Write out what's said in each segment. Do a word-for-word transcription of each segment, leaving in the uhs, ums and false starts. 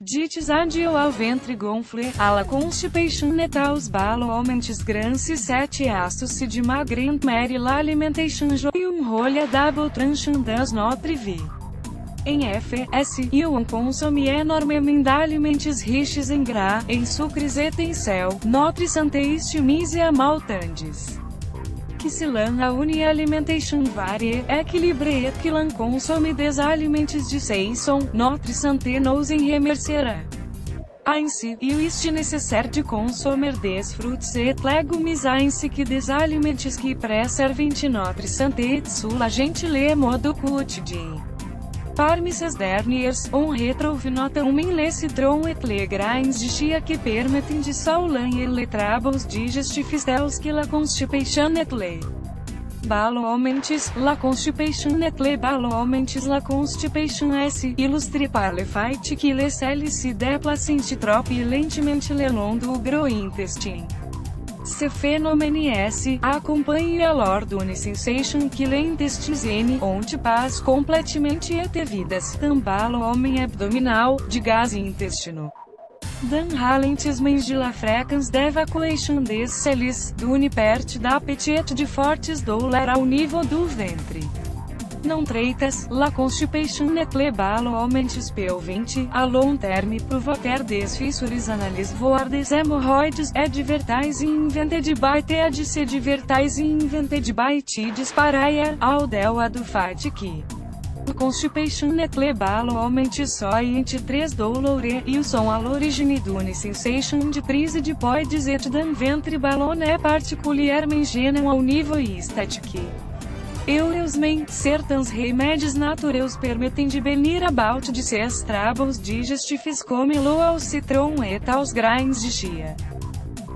Dites adio ao ventre gonfle, à la constipation et aux balo aumentes grances sete astos de ma grand mère la alimentation joyum rolha double tranchant das notre vie. Em F, S, e o consome enormemente d'alimentes riches em gras, em sucres et em sel, notre santé estimise et amaltandes. Que se lan a une alimentation varie, equilibre et que l'on consome des alimentes de saison, notre santé nous en remerciera. Ainsi, il est nécessaire de consommer des fruits et légumes ainsi que des alimentes qui préservent notre santé et sous la gentille mode quotidien. Parmi ces derniers, on retrouve notamment les citrons et les grains de chia qui permettent de soulager les troubles digestifs tels que la constipation et les ballonnements, la constipation et les ballonnements, la constipation s, illustre par le fait que les selles se déplacent trop lentement le long du gros intestin. Ce phénomène S acompanhe alors d'une sensation que l'intestine, onde passe completamente et vidas tambalo homem abdominal, de gás intestino. Dan ralentismens de la fréquence d'évacuation des celles, d'une perte d'appétit de fortes douleurs ao nível do ventre. Não traitas, la constipation et le ballonnements pelvente, a long terme provoquer des fissures anales voire des hémorroides, advertising invented by T A D S advertising invented by T I D S par ailleurs, ao delà do fait que la constipation et le ballonnements soient tres douleurs, ils sont à l'origine d'une sensation de prise de poids et d'un ventre ballon est particulièrement gênant ao nível estétique. Heureusement, certains remédios naturais permitem de benir a bout de seus troubles digestifs comme l'eau ao citron et aos grains de chia.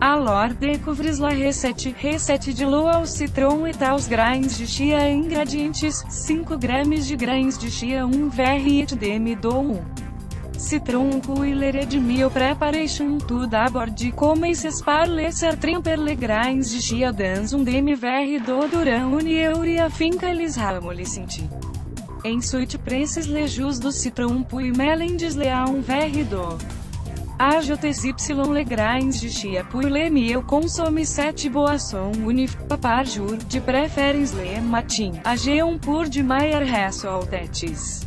Alors découvrez la recette, recette de l'eau ao citron et aos grains de chia. Ingredientes: cinco gramas de grains de chia, um verre et demi d'eau, um citron, cuillère de mil. Preparation: tout d'abord commencez par laisser tremper les grains de chia dans un demi-verre d'eau durant une heure afin qu'elles ramollissent. Ensuite, pressez le jus du citron puis mélangez-le à un verre d'eau. Ajoutez les grains de chia puis le miel. Consommez sete boissons uniques par jour, de préférence le matin. Agir um pour de meilleures résultats.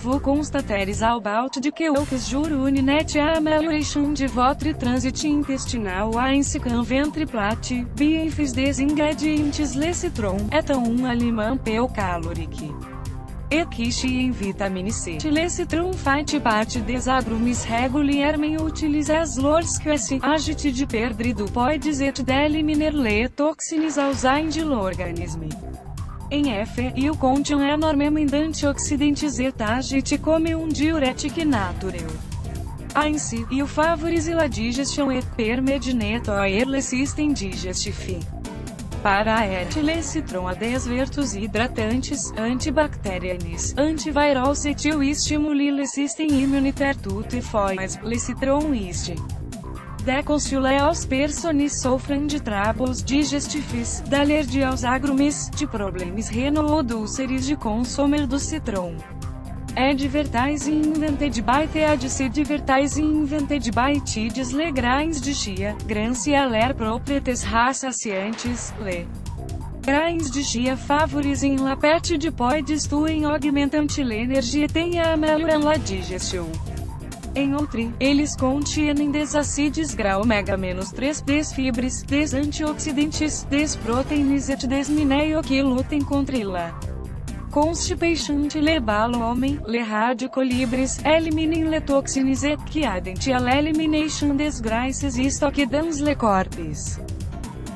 Vous constateres ao bout de que aux jours une nette amélioration de votre transit intestinal ainsi qu'un ventre plat. Bienfaits des ingrédientes: le citron est un aliment peu calorique et riche en vitamine C. Le citron fait partie des agrumes régulièrement utilisés lorsque s'agit de perdre du poids et d'éliminer les toxines aux ains de l'organisme. Em F, il contient enormemente antioxidantes et agit comme um diurétique naturel. Ainsi, il favorise la digestion et permet de nettoyer le système digestif. Par ailleurs, le citron a des vertus hidratantes, antibactériennes, antivirales et il stimule le système immunitaire toutefois, le citron est déconseillé aos personnes souffrant de troubles digestifs, d'allergie aos agrumes, de problemas renaux ou d'úlceres de consommer do citron. Advertising invented by T A D S advertising invented by T I D S. Les grains de chia, grains et leurs propriétés rassasiantes. Les grains de chia favorisem l'appétit de poids tout en augmentant l'énergie et en améliorant la digestion. Em outro, eles contêm des acides gras ômega três, des fibres, des antioxidantes, des proteínas et des minéraux que lutem contra la constipation. Le ballonnements, les radicaux libres, éliminent les toxines et qui aident à l'élimination des graisses et stock dans le corps.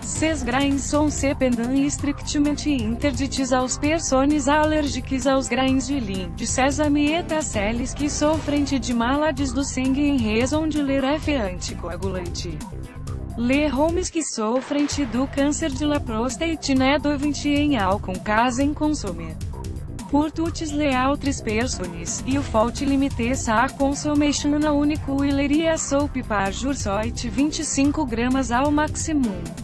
Ces grains sont cependant strictement interdits aos personnes alérgicas aos grains de lin, de sésame et à celles que sofrem de maladies do sangue em razão de leur effet anticoagulante. Les hommes que sofrem do câncer de la prostate ne doivent en aucun cas en consommer. Pour toutes les autres personnes, il faut limiter sa consommation à une cuillère à soupe par jour, soit vingt-cinq gramas ao maximum.